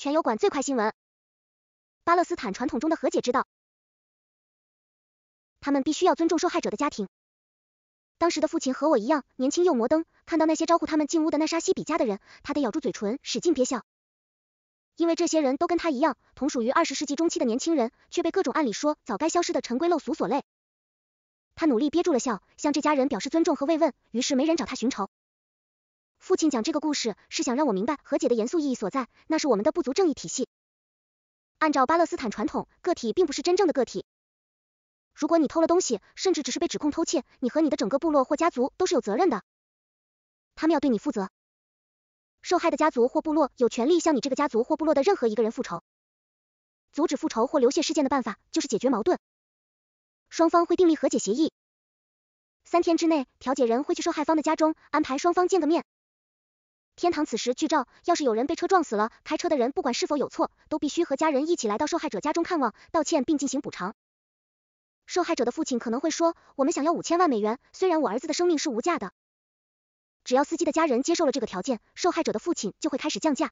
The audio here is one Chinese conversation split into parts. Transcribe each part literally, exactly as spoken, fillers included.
全油管最快新闻。巴勒斯坦传统中的和解之道，他们必须要尊重受害者的家庭。当时的父亲和我一样年轻又摩登，看到那些招呼他们进屋的那沙西比家的人，他得咬住嘴唇，使劲憋笑，因为这些人都跟他一样，同属于二十世纪中期的年轻人，却被各种按理说早该消失的陈规陋俗所累。他努力憋住了笑，向这家人表示尊重和慰问，于是没人找他寻仇。父亲讲这个故事是想让我明白和解的严肃意义所在，那是我们的部族正义体系。按照巴勒斯坦传统，个体并不是真正的个体。如果你偷了东西，甚至只是被指控偷窃，你和你的整个部落或家族都是有责任的，他们要对你负责。受害的家族或部落有权利向你这个家族或部落的任何一个人复仇。阻止复仇或流血事件的办法就是解决矛盾。双方会订立和解协议，三天之内调解人会去受害方的家中，安排双方见个面。天堂此时剧照，要是有人被车撞死了，开车的人不管是否有错，都必须和家人一起来到受害者家中看望、道歉并进行补偿。受害者的父亲可能会说，我们想要五千万美元，虽然我儿子的生命是无价的。只要司机的家人接受了这个条件，受害者的父亲就会开始降价。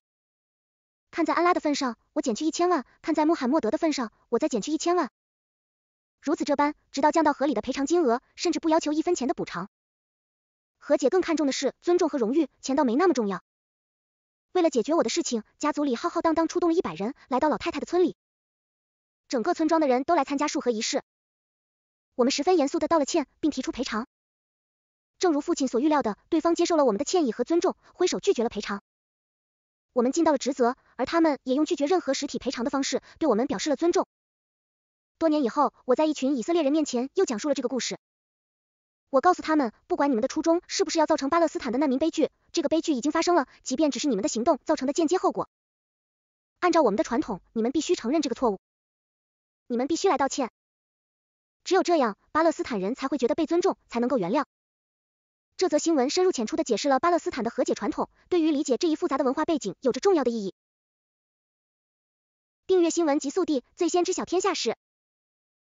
看在安拉的份上，我减去一千万；看在穆罕默德的份上，我再减去一千万。如此这般，直到降到合理的赔偿金额，甚至不要求一分钱的补偿。和解更看重的是尊重和荣誉，钱倒没那么重要。为了解决我的事情，家族里浩浩荡荡出动了一百人，来到老太太的村里。整个村庄的人都来参加述和仪式。我们十分严肃地道了歉，并提出赔偿。正如父亲所预料的，对方接受了我们的歉意和尊重，挥手拒绝了赔偿。我们尽到了职责，而他们也用拒绝任何实体赔偿的方式对我们表示了尊重。多年以后，我在一群以色列人面前又讲述了这个故事。我告诉他们，不管你们的初衷是不是要造成巴勒斯坦的难民悲剧，这个悲剧已经发生了，即便只是你们的行动造成的间接后果。按照我们的传统，你们必须承认这个错误，你们必须来道歉。只有这样，巴勒斯坦人才会觉得被尊重，才能够原谅。这则新闻深入浅出地解释了巴勒斯坦的和解传统，对于理解这一复杂的文化背景有着重要的意义。订阅新闻极速递，最先知晓天下事。